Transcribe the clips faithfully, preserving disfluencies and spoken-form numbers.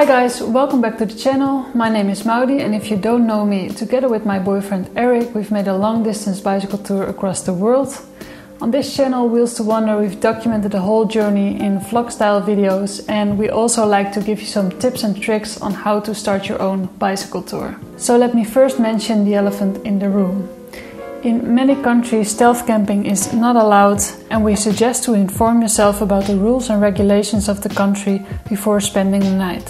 Hi guys, welcome back to the channel. My name is Maudi, and if you don't know me, together with my boyfriend Eric, we've made a long distance bicycle tour across the world. On this channel, Wheels to Wander, we've documented the whole journey in vlog style videos, and we also like to give you some tips and tricks on how to start your own bicycle tour. So let me first mention the elephant in the room. In many countries, stealth camping is not allowed, and we suggest to inform yourself about the rules and regulations of the country before spending the night.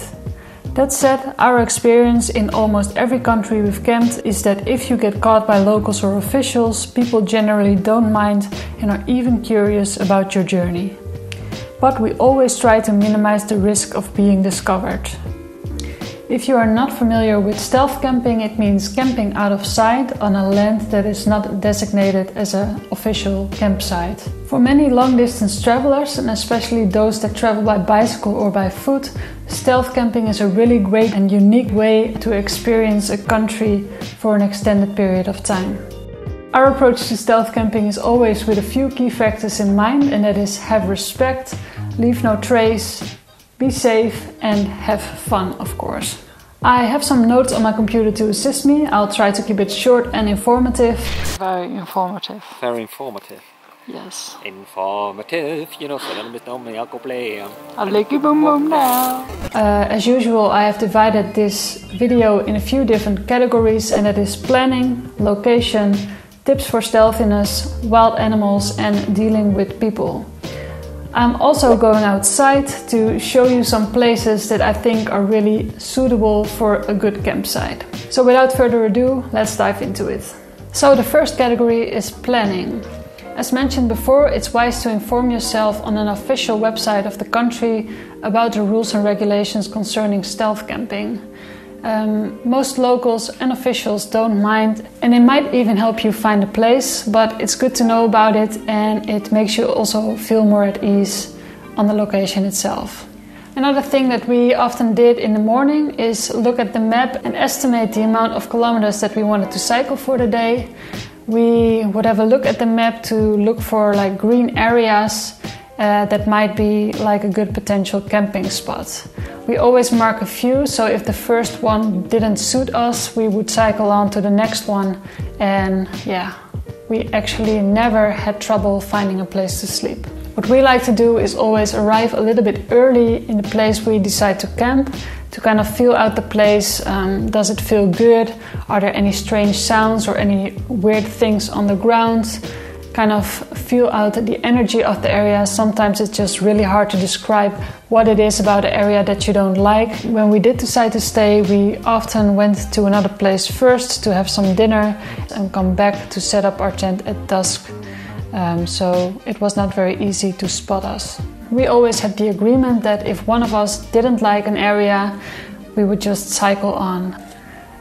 That said, our experience in almost every country we've camped is that if you get caught by locals or officials, people generally don't mind and are even curious about your journey. But we always try to minimize the risk of being discovered. If you are not familiar with stealth camping, it means camping out of sight on a land that is not designated as an official campsite. For many long-distance travelers, and especially those that travel by bicycle or by foot, stealth camping is a really great and unique way to experience a country for an extended period of time. Our approach to stealth camping is always with a few key factors in mind, and that is have respect, leave no trace, be safe and have fun, of course. I have some notes on my computer to assist me. I'll try to keep it short and informative. Very informative. Very informative. Yes. Informative, you know, so let me know me, I'll go play. I'll lick you boom boom now. Uh, as usual, I have divided this video in a few different categories, and that is planning, location, tips for stealthiness, wild animals and dealing with people. I'm also going outside to show you some places that I think are really suitable for a good campsite. So without further ado, let's dive into it. So the first category is planning. As mentioned before, it's wise to inform yourself on an official website of the country about the rules and regulations concerning stealth camping. Um, most locals and officials don't mind, and they might even help you find a place, but it's good to know about it, and it makes you also feel more at ease on the location itself. Another thing that we often did in the morning is look at the map and estimate the amount of kilometers that we wanted to cycle for the day. We would have a look at the map to look for like green areas Uh, that might be like a good potential camping spot. We always mark a few, so if the first one didn't suit us, we would cycle on to the next one, and yeah, we actually never had trouble finding a place to sleep. What we like to do is always arrive a little bit early in the place we decide to camp, to kind of feel out the place. Um, does it feel good? Are there any strange sounds or any weird things on the ground? Kind of feel out the energy of the area. Sometimes it's just really hard to describe what it is about the area that you don't like. When we did decide to stay, we often went to another place first to have some dinner and come back to set up our tent at dusk. Um, so it was not very easy to spot us. We always had the agreement that if one of us didn't like an area, we would just cycle on.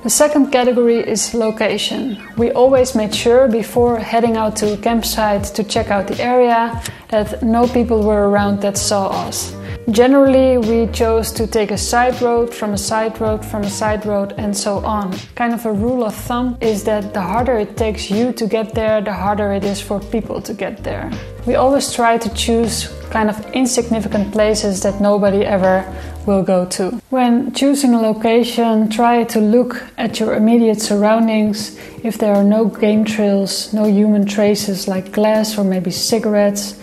The second category is location. We always made sure before heading out to a campsite to check out the area that no people were around that saw us. Generally, we chose to take a side road from a side road from a side road and so on. Kind of a rule of thumb is that the harder it takes you to get there, the harder it is for people to get there. We always try to choose kind of insignificant places that nobody ever will go to. When choosing a location, try to look at your immediate surroundings. If there are no game trails, no human traces like glass or maybe cigarettes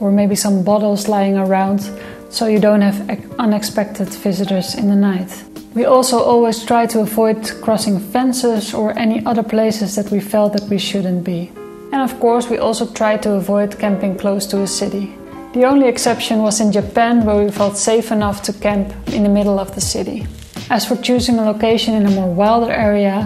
or maybe some bottles lying around, so you don't have unexpected visitors in the night. We also always try to avoid crossing fences or any other places that we felt that we shouldn't be. And of course, we also try to avoid camping close to a city. The only exception was in Japan, where we felt safe enough to camp in the middle of the city. As for choosing a location in a more wilder area,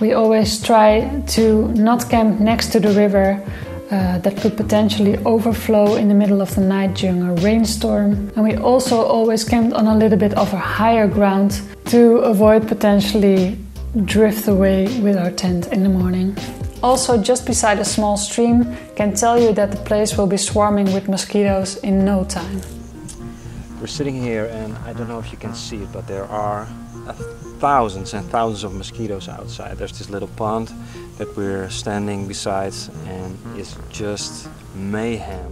we always try to not camp next to the river uh, that could potentially overflow in the middle of the night during a rainstorm. And we also always camped on a little bit of a higher ground to avoid potentially drift away with our tent in the morning. Also, just beside a small stream can tell you that the place will be swarming with mosquitoes in no time. We're sitting here, and I don't know if you can see it, but there are thousands and thousands of mosquitoes outside. There's this little pond that we're standing beside, and it's just mayhem.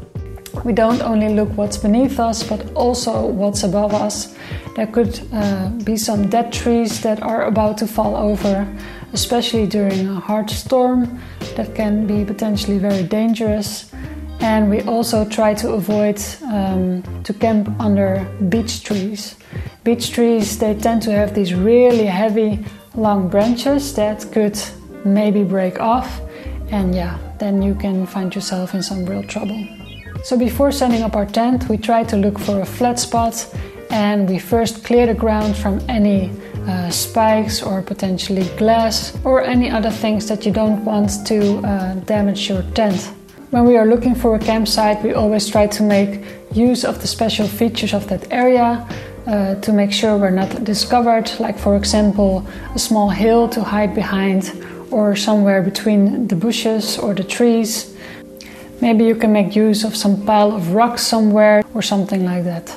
We don't only look what's beneath us, but also what's above us. There could uh, be some dead trees that are about to fall over, especially during a hard storm. That can be potentially very dangerous. And we also try to avoid um, to camp under beech trees. Beech trees, they tend to have these really heavy, long branches that could maybe break off. And yeah, then you can find yourself in some real trouble. So before setting up our tent, we try to look for a flat spot, and we first clear the ground from any uh, spikes or potentially glass or any other things that you don't want to uh, damage your tent. When we are looking for a campsite, we always try to make use of the special features of that area uh, to make sure we're not discovered, like for example a small hill to hide behind or somewhere between the bushes or the trees. Maybe you can make use of some pile of rocks somewhere or something like that.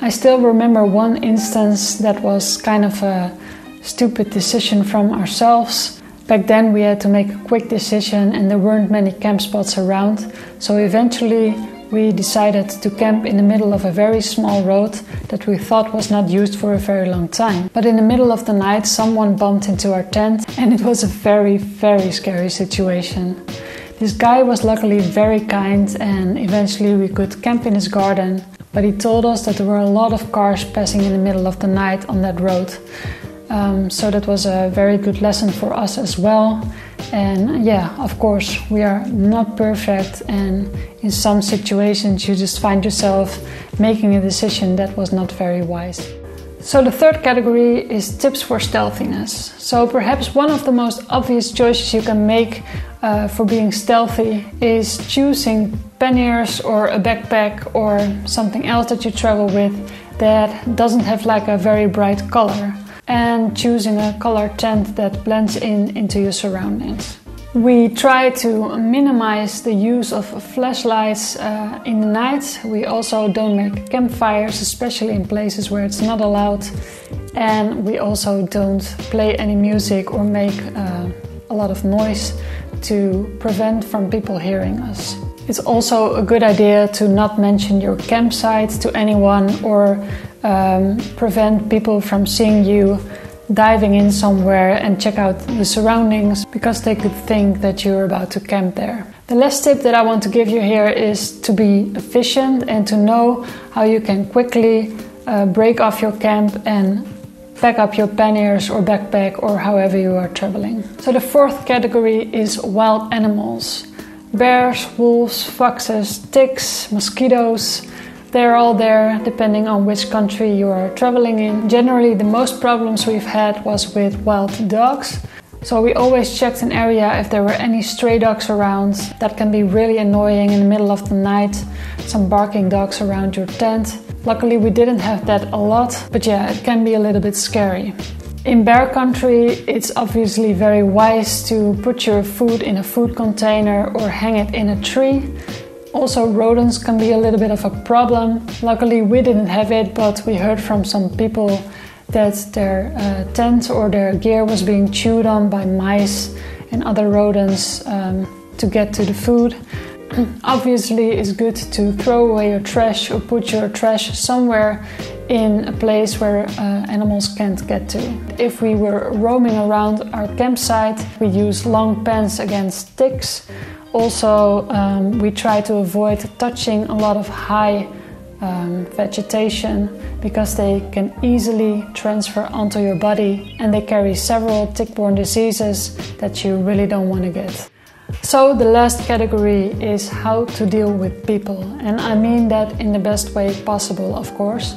I still remember one instance that was kind of a stupid decision from ourselves. Back then we had to make a quick decision and there weren't many camp spots around. So eventually we decided to camp in the middle of a very small road that we thought was not used for a very long time. But in the middle of the night someone bumped into our tent and it was a very, very scary situation. This guy was luckily very kind and eventually we could camp in his garden, but he told us that there were a lot of cars passing in the middle of the night on that road. Um, so that was a very good lesson for us as well. And yeah, of course, we are not perfect, and in some situations you just find yourself making a decision that was not very wise. So the third category is tips for stealthiness. So perhaps one of the most obvious choices you can make uh, for being stealthy is choosing panniers or a backpack or something else that you travel with that doesn't have like a very bright color, and choosing a color tent that blends in into your surroundings. We try to minimize the use of flashlights uh, in the night. We also don't make campfires, especially in places where it's not allowed. And we also don't play any music or make uh, a lot of noise to prevent from people hearing us. It's also a good idea to not mention your campsite to anyone or um, prevent people from seeing you diving in somewhere and check out the surroundings, because they could think that you're about to camp there. The last tip that I want to give you here is to be efficient and to know how you can quickly uh, break off your camp and pack up your panniers or backpack or however you are traveling. So the fourth category is wild animals. Bears, wolves, foxes, ticks, mosquitoes. They're all there, depending on which country you are traveling in. Generally, the most problems we've had was with wild dogs. So we always checked an area if there were any stray dogs around. That can be really annoying in the middle of the night, some barking dogs around your tent. Luckily, we didn't have that a lot, but yeah, it can be a little bit scary. In bear country, it's obviously very wise to put your food in a food container or hang it in a tree. Also, rodents can be a little bit of a problem. Luckily, we didn't have it, but we heard from some people that their uh, tent or their gear was being chewed on by mice and other rodents um, to get to the food. Obviously, it's good to throw away your trash or put your trash somewhere in a place where uh, animals can't get to. If we were roaming around our campsite, we use long pens against ticks. Also, um, we try to avoid touching a lot of high um, vegetation, because they can easily transfer onto your body and they carry several tick-borne diseases that you really don't want to get. So the last category is how to deal with people, and I mean that in the best way possible, of course.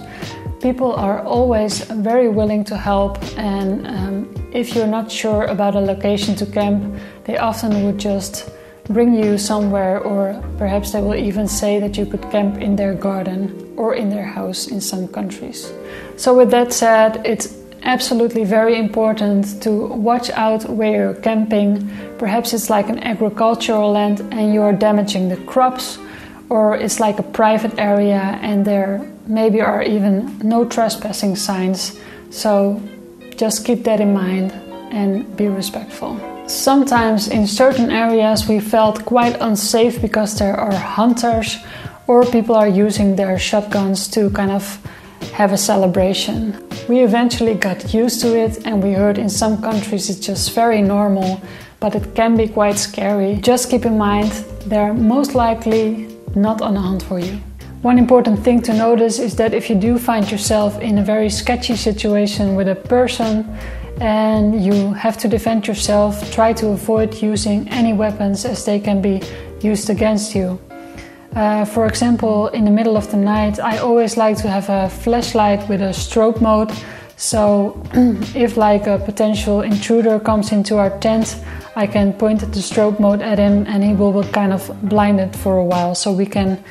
People are always very willing to help, and um, if you're not sure about a location to camp, they often would just bring you somewhere, or perhaps they will even say that you could camp in their garden or in their house in some countries. So with that said, it's absolutely very important to watch out where you're camping. Perhaps it's like an agricultural land and you're damaging the crops, or it's like a private area and there maybe are even no trespassing signs. So just keep that in mind and be respectful. Sometimes in certain areas we felt quite unsafe because there are hunters or people are using their shotguns to kind of have a celebration. We eventually got used to it, and we heard in some countries it's just very normal, but it can be quite scary. Just keep in mind, they're most likely not on a hunt for you. One important thing to notice is that if you do find yourself in a very sketchy situation with a person and you have to defend yourself, try to avoid using any weapons as they can be used against you. Uh, for example, in the middle of the night, I always like to have a flashlight with a strobe mode. So if like a potential intruder comes into our tent, I can point the strobe mode at him and he will be kind of blinded for a while, so we can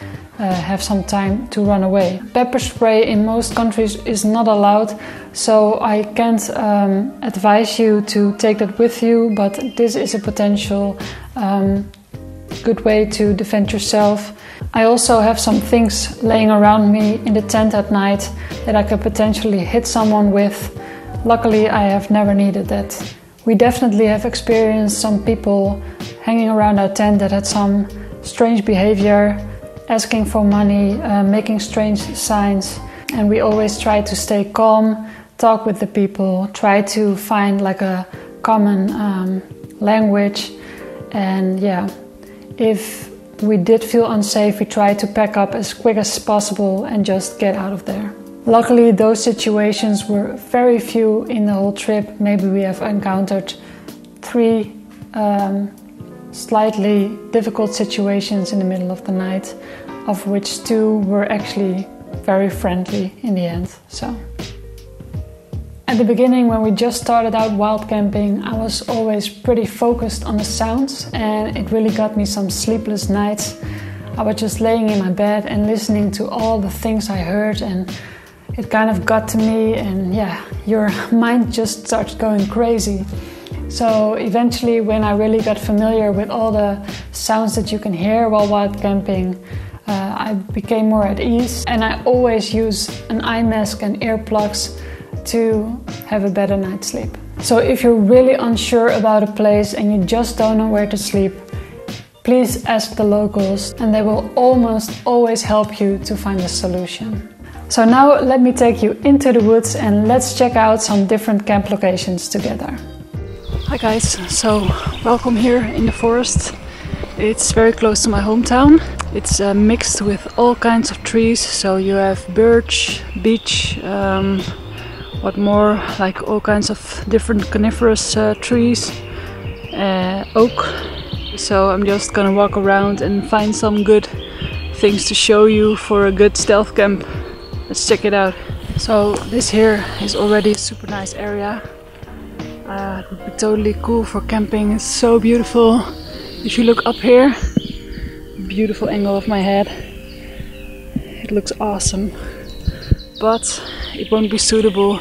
uh, have some time to run away. Pepper spray in most countries is not allowed, so I can't um, advise you to take that with you, but this is a potential um, good way to defend yourself. I also have some things laying around me in the tent at night that I could potentially hit someone with. Luckily, I have never needed that. We definitely have experienced some people hanging around our tent that had some strange behavior, asking for money, uh, making strange signs, and we always try to stay calm, talk with the people, try to find like a common um, language, and yeah. If we did feel unsafe, we tried to pack up as quick as possible and just get out of there. Luckily, those situations were very few in the whole trip. Maybe we have encountered three um, slightly difficult situations in the middle of the night, of which two were actually very friendly in the end. So, at the beginning, when we just started out wild camping, I was always pretty focused on the sounds, and it really got me some sleepless nights. I was just laying in my bed and listening to all the things I heard, and it kind of got to me, and yeah, your mind just starts going crazy. So eventually, when I really got familiar with all the sounds that you can hear while wild camping, uh, I became more at ease, and I always use an eye mask and earplugs to have a better night's sleep. So if you're really unsure about a place and you just don't know where to sleep, please ask the locals and they will almost always help you to find a solution. So now let me take you into the woods and let's check out some different camp locations together. Hi guys, so welcome here in the forest. It's very close to my hometown. It's uh, mixed with all kinds of trees, so you have birch, beech, um, what more, like all kinds of different coniferous uh, trees, uh, oak. So I'm just gonna walk around and find some good things to show you for a good stealth camp. Let's check it out. So this here is already a super nice area. Uh, it would be totally cool for camping. It's so beautiful. If you look up here, beautiful angle of my head. It looks awesome. But it won't be suitable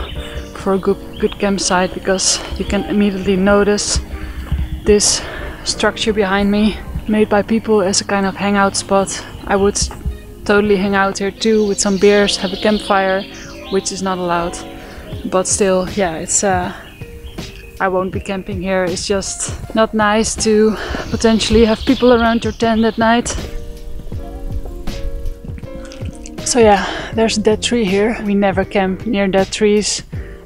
for a good, good campsite because you can immediately notice this structure behind me, made by people as a kind of hangout spot. I would totally hang out here too with some beers, have a campfire, which is not allowed. But still, yeah, it's uh, I won't be camping here. It's just not nice to potentially have people around your tent at night. So yeah, there's a dead tree here. We never camp near dead trees,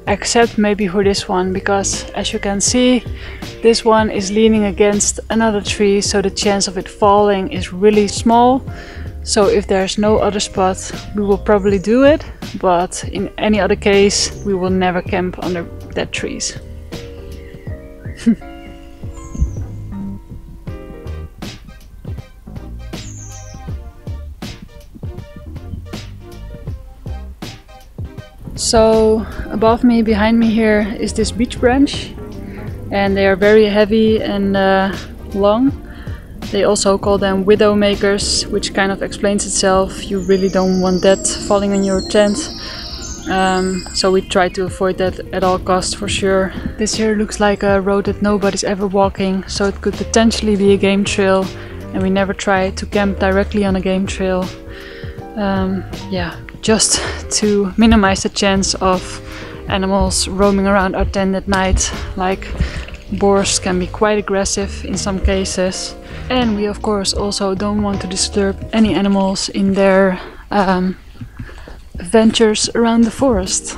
except maybe for this one, because as you can see, this one is leaning against another tree, so the chance of it falling is really small. So if there's no other spot, we will probably do it, but in any other case, we will never camp under dead trees. So above me, behind me here, is this beech branch, and they are very heavy and uh, long. They also call them widow makers, which kind of explains itself. You really don't want that falling on your tent, um, so we try to avoid that at all costs for sure. This here looks like a road that nobody's ever walking, so it could potentially be a game trail, and we never try to camp directly on a game trail. Um, yeah, just to minimize the chance of animals roaming around our tent at night, like Boars can be quite aggressive in some cases, and we of course also don't want to disturb any animals in their um, ventures around the forest.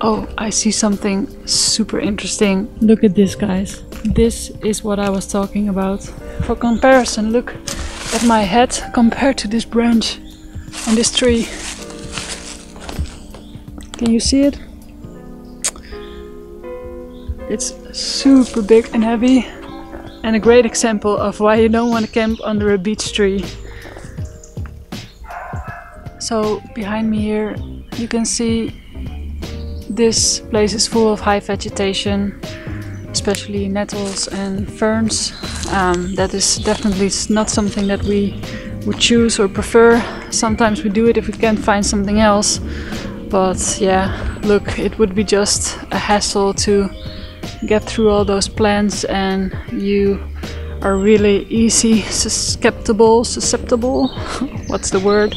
Oh, I see something super interesting. Look at this, guys. This is what I was talking about. For comparison, look at my head compared to this branch and this tree. Can you see it? It's super big and heavy, and a great example of why you don't want to camp under a beech tree. So behind me here you can see this place is full of high vegetation, especially nettles and ferns. Um, that is definitely not something that we would choose or prefer. Sometimes we do it if we can't find something else, but yeah, look, it would be just a hassle to get through all those plants, and you are really easy susceptible susceptible what's the word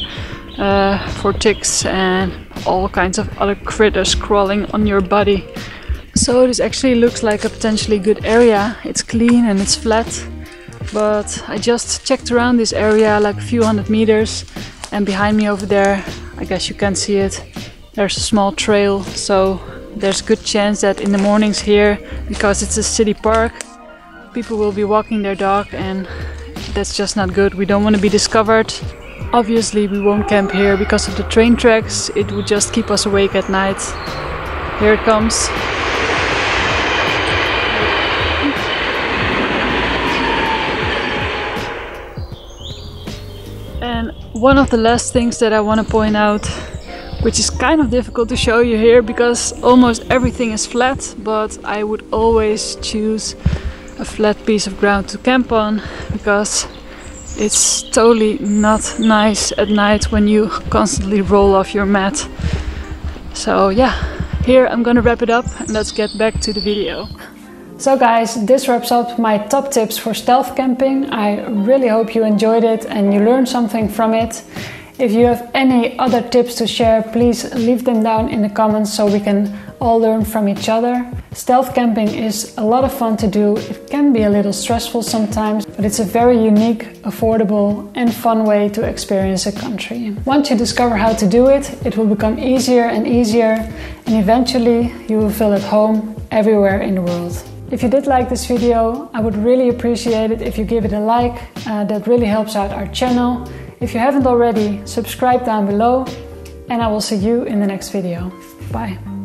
uh, for ticks and all kinds of other critters crawling on your body. So this actually looks like a potentially good area. It's clean and it's flat, but I just checked around this area like a few hundred meters, and behind me over there, I guess you can see it, there's a small trail. So there's a good chance that in the mornings here, because it's a city park, people will be walking their dog, and that's just not good. We don't want to be discovered. Obviously we won't camp here because of the train tracks. It would just keep us awake at night. Here it comes. And one of the last things that I want to point out, which is kind of difficult to show you here because almost everything is flat, but I would always choose a flat piece of ground to camp on, because it's totally not nice at night when you constantly roll off your mat. So yeah, here I'm gonna wrap it up and let's get back to the video. So guys, this wraps up my top tips for stealth camping. I really hope you enjoyed it and you learned something from it. If you have any other tips to share, please leave them down in the comments so we can all learn from each other. Stealth camping is a lot of fun to do. It can be a little stressful sometimes, but it's a very unique, affordable and fun way to experience a country. Once you discover how to do it, it will become easier and easier, and eventually you will feel at home everywhere in the world. If you did like this video, I would really appreciate it if you give it a like. Uh, that really helps out our channel. If you haven't already, subscribe down below, and I will see you in the next video. Bye.